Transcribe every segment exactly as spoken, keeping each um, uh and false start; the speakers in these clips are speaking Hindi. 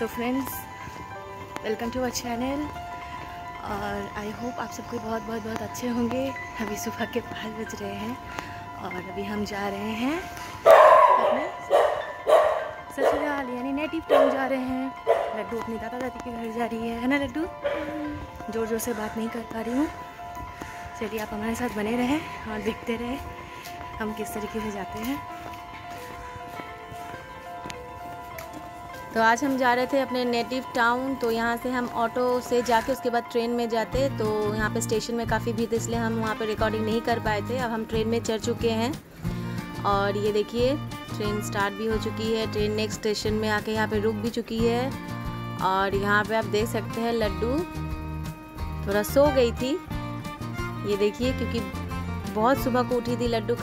तो friends welcome to our channel और आई होप आप सबको बहुत बहुत बहुत अच्छे होंगे। अभी सुबह के पाँच बज रहे हैं और अभी हम जा रहे हैं अपने ससुराल यानी नेटिव टाउन जा रहे हैं। लड्डू अपनी दादा दादी के घर जा रही है है ना लड्डू? ज़ोर ज़ोर से बात नहीं कर पा रही हूँ। चलिए आप हमारे साथ बने रहें और देखते रहें हम किस तरीके से जाते हैं। तो आज हम जा रहे थे अपने नेटिव टाउन, तो यहाँ से हम ऑटो से जाके उसके बाद ट्रेन में जाते, तो यहाँ पे स्टेशन में काफ़ी भीड़, इसलिए हम वहाँ पे रिकॉर्डिंग नहीं कर पाए थे। अब हम ट्रेन में चढ़ चुके हैं और ये देखिए ट्रेन स्टार्ट भी हो चुकी है। ट्रेन नेक्स्ट स्टेशन में आके यहाँ पे रुक भी चुकी है और यहाँ पे आप देख सकते हैं लड्डू थोड़ा सो गई थी, ये देखिए, क्योंकि बहुत सुबह को उठी थी लड्डू,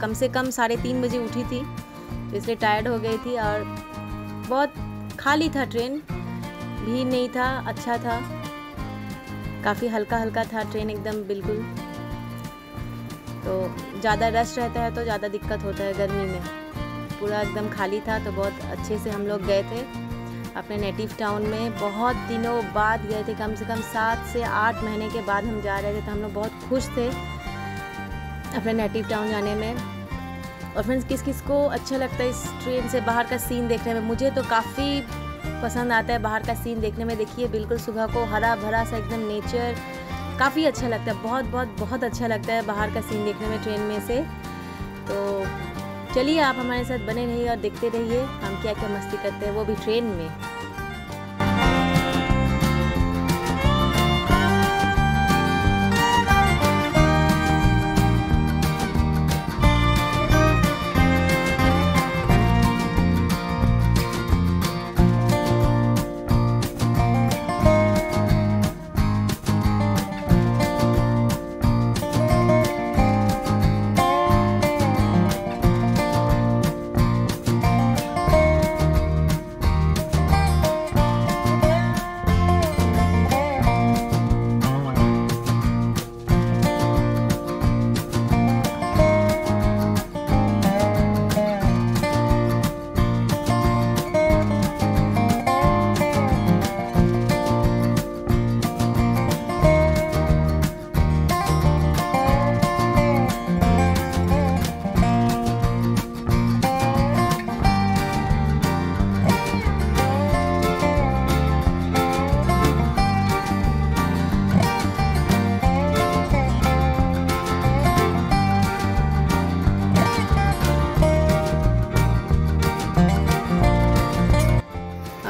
कम से कम साढ़े तीन बजे उठी थी, तो इसलिए टायर्ड हो गई थी। और बहुत खाली था ट्रेन, भीड़ नहीं था, अच्छा था, काफ़ी हल्का हल्का था ट्रेन एकदम बिल्कुल। तो ज़्यादा रश रहता है तो ज़्यादा दिक्कत होता है गर्मी में। पूरा एकदम खाली था तो बहुत अच्छे से हम लोग गए थे अपने नेटिव टाउन में। बहुत दिनों बाद गए थे, कम से कम सात से आठ महीने के बाद हम जा रहे थे, तो हम लोग बहुत खुश थे अपने नेटिव टाउन जाने में। और फ्रेंड्स किस किस को अच्छा लगता है इस ट्रेन से बाहर का सीन देखने में? मुझे तो काफ़ी पसंद आता है बाहर का सीन देखने में। देखिए बिल्कुल सुबह को हरा भरा सा एकदम नेचर, काफ़ी अच्छा लगता है, बहुत बहुत बहुत अच्छा लगता है बाहर का सीन देखने में ट्रेन में से। तो चलिए आप हमारे साथ बने रहिए और देखते रहिए हम क्या क्या मस्ती करते हैं, वो भी ट्रेन में।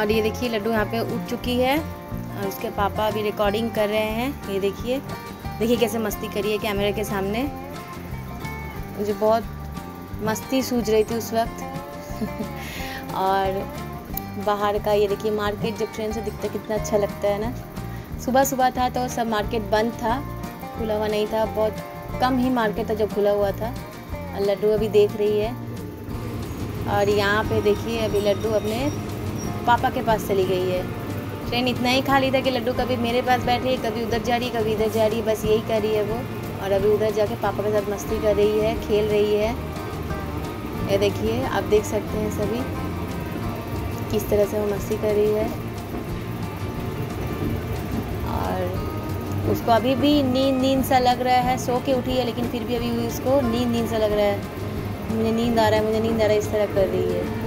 और ये देखिए लड्डू यहाँ पे उठ चुकी है और उसके पापा अभी रिकॉर्डिंग कर रहे हैं। ये देखिए देखिए कैसे मस्ती करी है कैमरे के सामने। मुझे बहुत मस्ती सूझ रही थी उस वक्त। और बाहर का ये देखिए मार्केट जब ट्रेन से दिखता कितना अच्छा लगता है ना। सुबह सुबह था तो सब मार्केट बंद था, खुला हुआ नहीं था, बहुत कम ही मार्केट था जब खुला हुआ था। और लड्डू अभी देख रही है और यहाँ पर देखिए अभी लड्डू अपने पापा के पास चली गई है। ट्रेन इतना ही खाली था कि लड्डू कभी मेरे पास बैठ रही, कभी उधर जा रही, कभी इधर जा रही, बस यही कर रही है वो। और अभी उधर जाके पापा के साथ मस्ती कर रही है, खेल रही है। ये देखिए आप देख सकते हैं सभी किस तरह से वो मस्ती कर रही है। और उसको अभी भी नींद नींद सा लग रहा है, सो के उठी है लेकिन फिर भी अभी उसको नींद नींद सा लग रहा है, मुझे नींद आ रहा है, मुझे नींद आ रहा है, इस तरह कर रही है।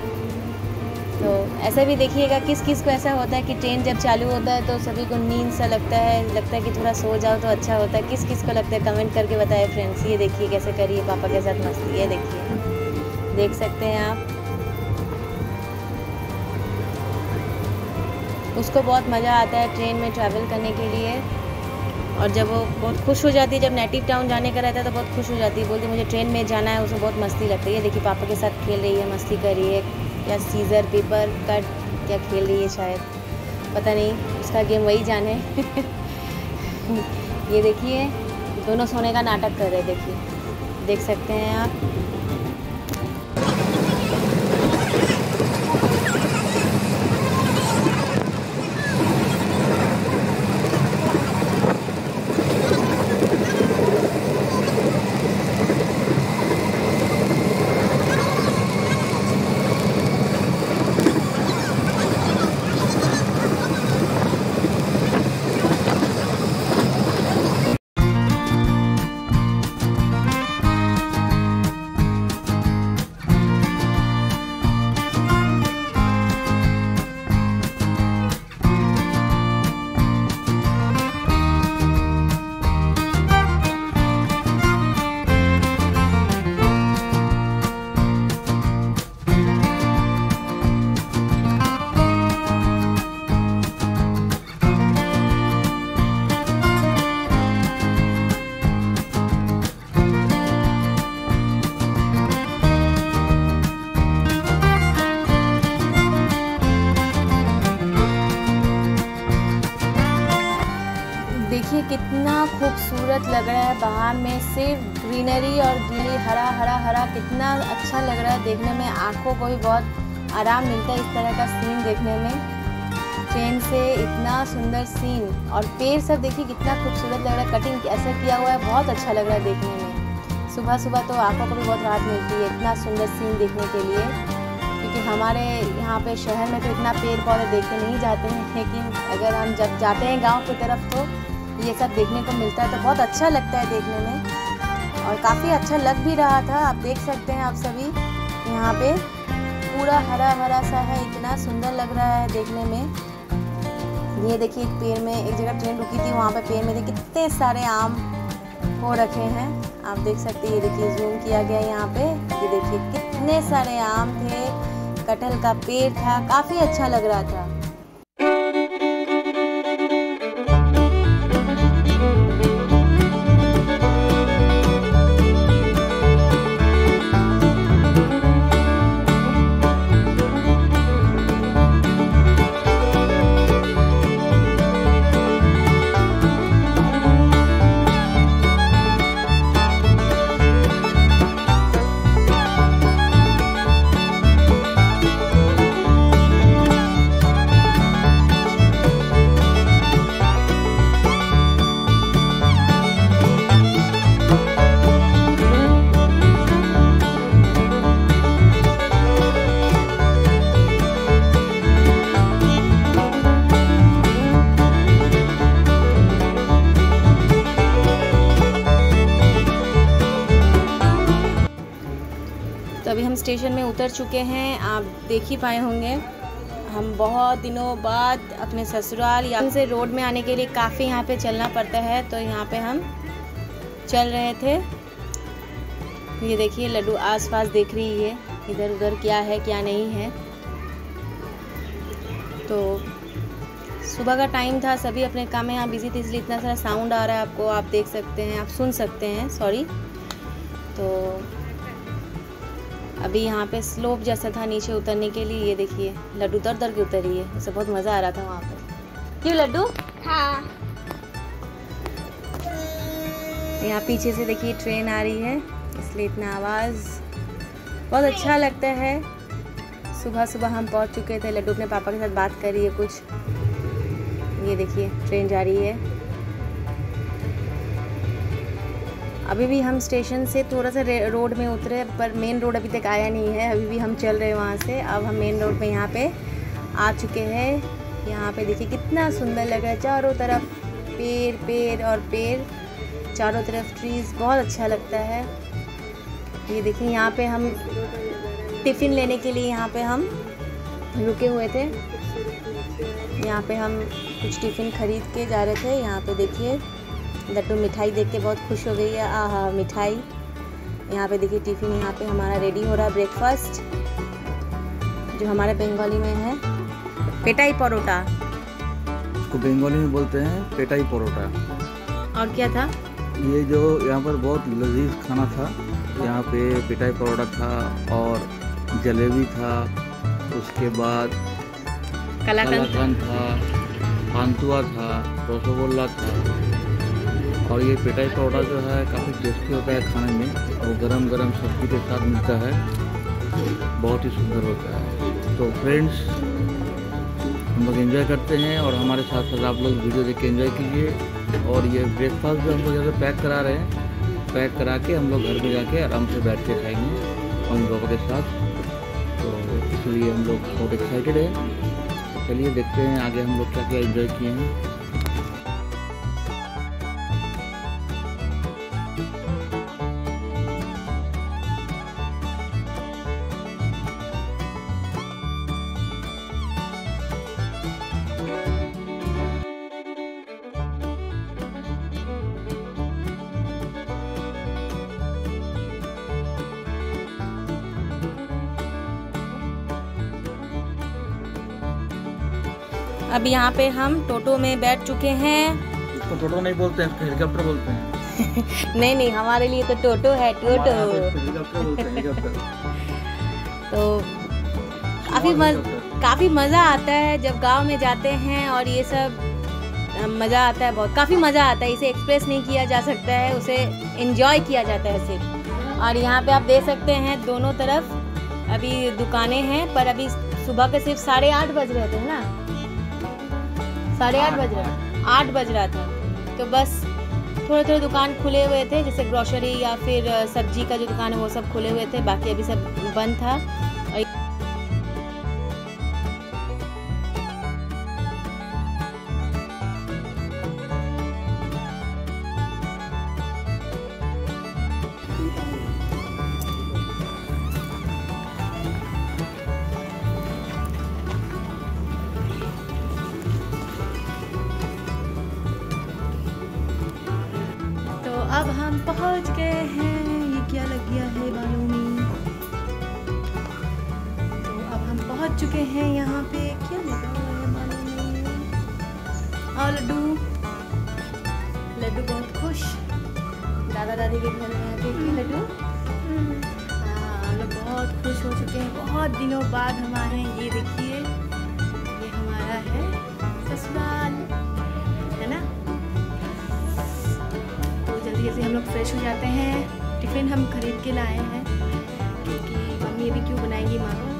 तो ऐसा भी देखिएगा किस किस को ऐसा होता है कि ट्रेन जब चालू होता है तो सभी को नींद सा लगता है, लगता है कि थोड़ा सो जाओ तो अच्छा होता है। किस किस को लगता है कमेंट करके बताएं फ्रेंड्स। ये देखिए कैसे करिए पापा के साथ मस्ती, ये देखिए देख सकते हैं आप। उसको बहुत मज़ा आता है ट्रेन में ट्रैवल करने के लिए। और जब वो बहुत खुश हो जाती है, जब नेटिव टाउन जाने का रहता है तो बहुत खुश हो जाती है, बोलती है मुझे ट्रेन में जाना है, उसको बहुत मस्ती लगती है। ये देखिए पापा के साथ खेल रही है, मस्ती कर रही है, या सीज़र पेपर कट क्या खेल रही है, शायद पता नहीं, उसका गेम वही जाने। ये देखिए दोनों सोने का नाटक कर रहे हैं, देखिए देख सकते हैं आप। खूबसूरत लग रहा है। बाहर में सिर्फ ग्रीनरी और ग्रीनरी हरा हरा हरा कितना अच्छा लग रहा है देखने में। आंखों को भी बहुत आराम मिलता है इस तरह का सीन देखने में। ट्रेन से इतना सुंदर सीन और पेड़ सब देखिए कितना खूबसूरत लग रहा है। कटिंग ऐसा किया हुआ है, बहुत अच्छा लग रहा है देखने में। सुबह सुबह तो आंखों को भी बहुत राहत मिलती है इतना सुंदर सीन देखने के लिए, क्योंकि हमारे यहाँ पे शहर में तो इतना पेड़ पौधे देखे नहीं जाते हैं। लेकिन अगर हम जब जाते हैं गाँव की तरफ तो ये सब देखने को मिलता है, तो बहुत अच्छा लगता है देखने में और काफ़ी अच्छा लग भी रहा था। आप देख सकते हैं आप सभी यहाँ पे पूरा हरा हरा सा है, इतना सुंदर लग रहा है देखने में। ये देखिए एक पेड़ में, एक जगह ट्रेन रुकी थी वहाँ पे पेड़ में देखिए कितने सारे आम हो रखे हैं। आप देख सकते हैं, ये देखिए जूम किया गया यहाँ पे, ये देखिए कितने सारे आम थे, कटहल का पेड़ था, काफ़ी अच्छा लग रहा था। अभी हम स्टेशन में उतर चुके हैं, आप देख ही पाए होंगे। हम बहुत दिनों बाद अपने ससुराल या से रोड में आने के लिए काफ़ी यहाँ पे चलना पड़ता है, तो यहाँ पे हम चल रहे थे। ये देखिए लड्डू आसपास देख रही है इधर उधर क्या है क्या नहीं है। तो सुबह का टाइम था, सभी अपने काम में यहाँ बिजी थे, इसलिए इतना सारा साउंड आ रहा है आपको, आप देख सकते हैं, आप सुन सकते हैं, सॉरी। तो अभी यहाँ पे स्लोप जैसा था नीचे उतरने के लिए, ये देखिए लड्डू दर दर के उतरी है, उसे बहुत मज़ा आ रहा था वहाँ पर। क्यों लड्डू? हाँ। यहाँ पीछे से देखिए ट्रेन आ रही है, इसलिए इतना आवाज़, बहुत अच्छा लगता है। सुबह सुबह हम पहुँच चुके थे। लड्डू अपने पापा के साथ बात कर रही है कुछ। ये देखिए ट्रेन जा रही है। अभी भी हम स्टेशन से थोड़ा सा रोड में उतरे, पर मेन रोड अभी तक आया नहीं है, अभी भी हम चल रहे हैं वहाँ से। अब हम मेन रोड में यहाँ पे आ चुके हैं। यहाँ पे देखिए कितना सुंदर लग रहा है, चारों तरफ पेड़ पेड़ और पेड़, चारों तरफ ट्रीज़, बहुत अच्छा लगता है। ये देखिए यहाँ पे हम टिफ़िन लेने के लिए यहाँ पे हम रुके हुए थे, यहाँ पे हम कुछ टिफ़िन खरीद के जा रहे थे। यहाँ पे देखिए लड्डू मिठाई देख के बहुत खुश हो गई है, आहा मिठाई। यहाँ पे देखिए टिफ़िन यहाँ पे हमारा रेडी हो रहा है, ब्रेकफास्ट जो हमारे बंगाली में है पेटाई परोटा, इसको बंगाली में बोलते हैं पेटाई परोटा। और क्या था ये जो यहाँ पर बहुत लजीज खाना था, यहाँ पे पेटाई परोटा था और जलेबी था, उसके बाद कलाकंद था, पानतुआ था, रसगुल्ला था। और ये पेटाई परोठा जो है काफ़ी टेस्टी होता है खाने में और गरम गरम सब्जी के साथ मिलता है, बहुत ही सुंदर होता है। तो फ्रेंड्स हम लोग एंजॉय करते हैं और हमारे साथ साथ आप लोग वीडियो देख के एंजॉय कीजिए। और ये ब्रेकफास्ट जो हम लोग यहाँ पर पैक करा रहे हैं, पैक करा के हम लोग घर में जाके आराम से बैठ के खाएँगे मम्मी पापा के साथ, तो इसलिए हम लोग बहुत एक्साइटेड हैं। तो चलिए देखते हैं आगे हम लोग क्या क्या एंजॉय किए हैं। अब यहाँ पे हम टोटो में बैठ चुके हैं। इसको टोटो नहीं बोलते हैं, इसको हेलीकॉप्टर बोलते हैं। नहीं नहीं, हमारे लिए तो टोटो है, टोटो हेलीकॉप्टर बोलते हैं, हेलीकॉप्टर। तो काफ़ी मज़ काफ़ी मज़ा आता है जब गांव में जाते हैं और ये सब मज़ा आता है, बहुत काफ़ी मज़ा आता है, इसे एक्सप्रेस नहीं किया जा सकता है, उसे एंजॉय किया जाता है सिर्फ। और यहाँ पे आप देख सकते हैं दोनों तरफ अभी दुकानें हैं, पर अभी सुबह के सिर्फ साढ़े आठ बज रहे थे ना, साढ़े आठ बज रहा आठ बज रहा था, तो बस थोड़े थोड़े दुकान खुले हुए थे, जैसे ग्रोसरी या फिर सब्जी का जो दुकान है वो सब खुले हुए थे, बाकी अभी सब बंद था। अब हम पहुंच गए हैं, ये क्या लग गया है बालों में, तो अब हम पहुंच चुके हैं यहाँ पे, क्या लगा हुआ है बालों में। और लड्डू लड्डू बहुत खुश, दादा दादी के घर में आते हैं लड्डू, हाँ हम लोग बहुत खुश हो चुके हैं, बहुत दिनों बाद हमारे, ये देखिए ये हमारा है ससुराल है ना। जैसे हम लोग फ्रेश हो जाते हैं, टिफ़िन हम खरीद के लाए हैं क्योंकि मम्मी अभी क्यों बनाएंगी मामा,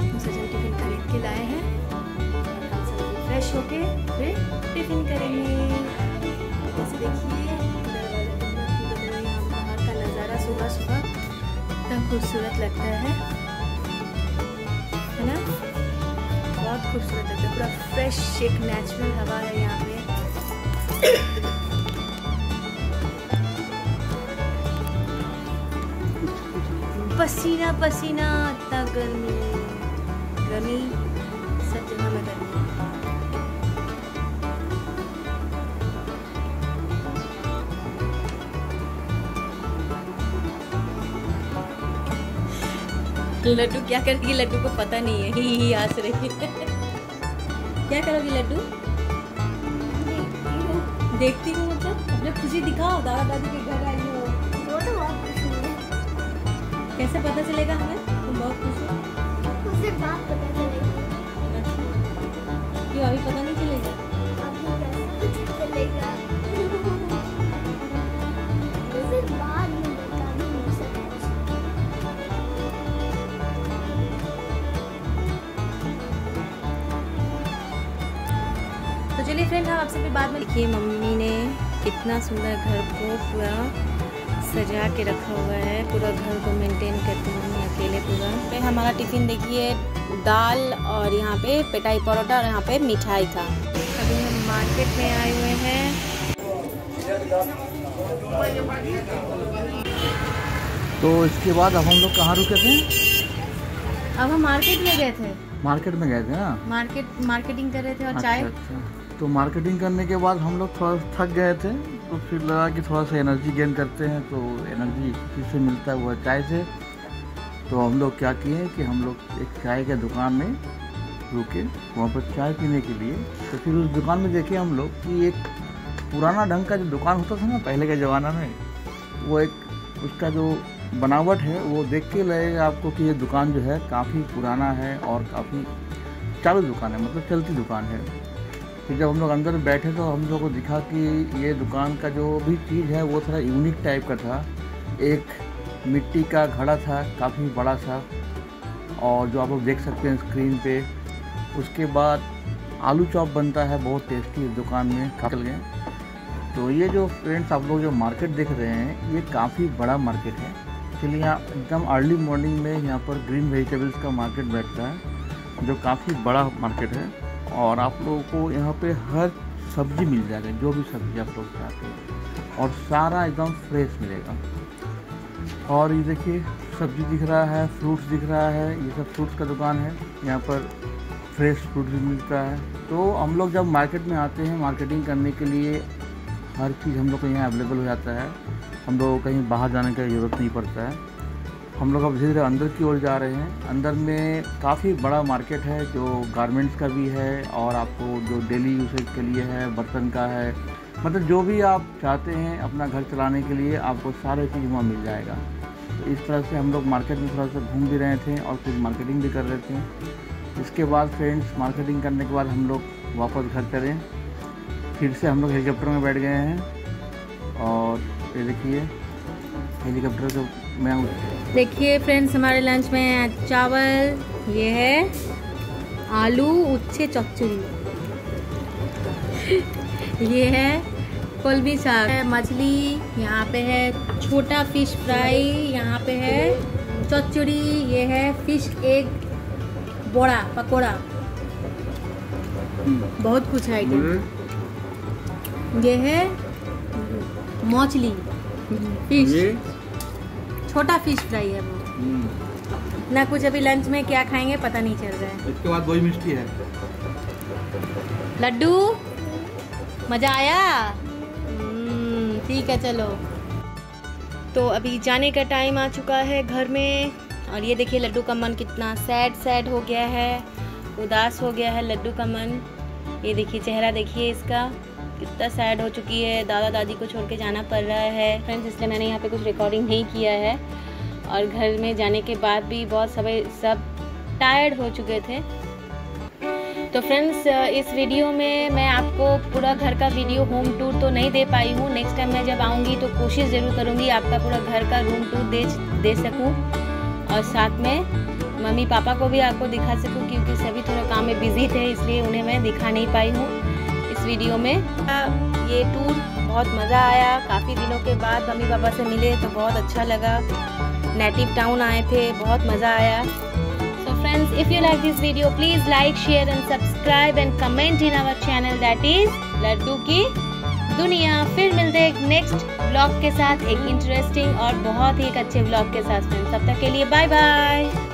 हम सजन टिफ़िन खरीद के लाए हैं, हम सब फ्रेश होके फिर टिफ़िन करेंगे। जैसे देखिए बाहर का नज़ारा सुबह सुबह इतना खूबसूरत लगता है है ना, बहुत खूबसूरत लगता है, पूरा फ्रेश एक नेचुरल हवा है यहाँ पे। पसीना पसीना इतना गर्मी गर्मी सब जगह में गर्मी। लड्डू क्या करेगी, लड्डू को पता नहीं है, ही ही हंस रही है। क्या करोगी लड्डू, देखती हूँ मतलब अपने खुशी दिखाओ, दादा दादी के घर आई हो तो बहुत खुश हो, कैसे पता चलेगा हमें तुम बहुत खुश हो, उससे बात पता चलेगा। क्यों अभी पता नहीं चलेगा, अभी चलेगा उससे बाद में पता नहीं चलेगा। तो चलिए फ्रेंड, हम आपसे फिर बाद में, देखिए मम्मी ने कितना सुंदर घर को पूरा सजा के रखा हुआ है, पूरा घर को मेंटेन करती हूँ अकेले पूरा। पे हमारा टिफ़िन देखिए दाल और यहाँ पे पेटाई परोठा और यहाँ पे मिठाई था। अभी हम मार्केट में आए हुए हैं, तो इसके बाद अब हम लोग कहाँ रुके थे, अब हम मार्केट में गए थे, मार्केट में गए थे ना, मार्केट मार्केटिंग कर रहे थे और चाय। अच्छा, तो मार्केटिंग करने के बाद हम लोग थोड़ा थक गए थे, तो फिर लगा कि थोड़ा सा एनर्जी गेन करते हैं, तो एनर्जी किससे मिलता है, वो चाय से। तो हम लोग क्या किए कि हम लोग एक चाय के दुकान में रुके, वहाँ पर चाय पीने के लिए। तो फिर उस दुकान में देखे हम लोग कि एक पुराना ढंग का जो दुकान होता था ना पहले के ज़माना में, वो एक उसका जो बनावट है वो देख के लगेगा आपको कि ये दुकान जो है काफ़ी पुराना है और काफ़ी चालू दुकान है, मतलब चलती दुकान है। फिर जब हम लोग अंदर बैठे तो हम लोग को दिखा कि ये दुकान का जो भी चीज़ है वो थोड़ा यूनिक टाइप का था। एक मिट्टी का घड़ा था काफ़ी बड़ा सा, और जो आप लोग देख सकते हैं स्क्रीन पे। उसके बाद आलू चॉप बनता है बहुत टेस्टी इस दुकान में, खा गए। तो ये जो फ्रेंड्स आप लोग जो मार्केट देख रहे हैं ये काफ़ी बड़ा मार्केट है, इसलिए यहाँ एकदम अर्ली मॉर्निंग में यहाँ पर ग्रीन वेजिटेबल्स का मार्केट बैठता है, जो काफ़ी बड़ा मार्केट है। और आप लोगों को यहाँ पे हर सब्ज़ी मिल जाएगी, जो भी सब्ज़ी आप लोग चाहते हैं, और सारा एकदम फ्रेश मिलेगा। और ये देखिए सब्ज़ी दिख रहा है, फ्रूट्स दिख रहा है, ये सब फ्रूट्स का दुकान है, यहाँ पर फ्रेश फ्रूट भी मिलता है। तो हम लोग जब मार्केट में आते हैं मार्केटिंग करने के लिए, हर चीज़ हम लोग को यहाँ अवेलेबल हो जाता है, हम लोग को कहीं बाहर जाने की ज़रूरत नहीं पड़ता है। हम लोग अब धीरे धीरे अंदर की ओर जा रहे हैं। अंदर में काफ़ी बड़ा मार्केट है, जो गारमेंट्स का भी है, और आपको जो डेली यूसेज के लिए है, बर्तन का है, मतलब जो भी आप चाहते हैं अपना घर चलाने के लिए आपको सारे चीज़ वहाँ मिल जाएगा। तो इस तरह से हम लोग मार्केट में थोड़ा सा घूम भी रहे थे और कुछ मार्केटिंग भी कर रहे थे। इसके बाद फ्रेंड्स मार्केटिंग करने के बाद हम लोग वापस घर चले, फिर से हम लोग हेलीकॉप्टर में बैठ गए हैं और ये देखिए हेलीकॉप्टर से मैं देखिए फ्रेंड्स हमारे लंच में चावल, ये है आलू उच्छे चच्चड़ी, ये है कलमी साग, मछली, यहाँ पे है छोटा फिश फ्राई, यहाँ पे है चच्चड़ी, ये है फिश एग बड़ा पकोड़ा, बहुत कुछ है। ये है मछली फिश, छोटा फिश फ्राई है वो ना। कुछ अभी लंच में क्या खाएंगे पता नहीं चल रहा है। इसके बाद दो ही मिष्टी है। लड्डू मज़ा आया? ठीक है चलो। तो अभी जाने का टाइम आ चुका है घर में और ये देखिए लड्डू का मन कितना सैड सैड हो गया है, उदास हो गया है लड्डू का मन। ये देखिए चेहरा देखिए इसका कितना सैड हो चुकी है। दादा दादी को छोड़ के जाना पड़ रहा है फ्रेंड्स, इसलिए मैंने यहाँ पे कुछ रिकॉर्डिंग नहीं किया है। और घर में जाने के बाद भी बहुत सब सब टायर्ड हो चुके थे। तो फ्रेंड्स इस वीडियो में मैं आपको पूरा घर का वीडियो होम टूर तो नहीं दे पाई हूँ। नेक्स्ट टाइम मैं जब आऊँगी तो कोशिश ज़रूर करूँगी आपका पूरा घर का रूम टूर दे दे सकूँ और साथ में मम्मी पापा को भी आपको दिखा सकूँ, क्योंकि सभी थोड़ा काम में बिजी थे इसलिए उन्हें मैं दिखा नहीं पाई हूँ इस वीडियो में। ये टूर बहुत मज़ा आया, काफ़ी दिनों के बाद मम्मी पापा से मिले तो बहुत अच्छा लगा। नेटिव टाउन आए थे, बहुत मज़ा आया। So friends if you like this video please like share and subscribe and comment in our channel that is Laddu की दुनिया। फिर मिलते हैं नेक्स्ट ब्लॉग के साथ, एक इंटरेस्टिंग और बहुत ही एक अच्छे ब्लॉग के साथ फ्रेंड्स। तब तक के लिए बाय बाय।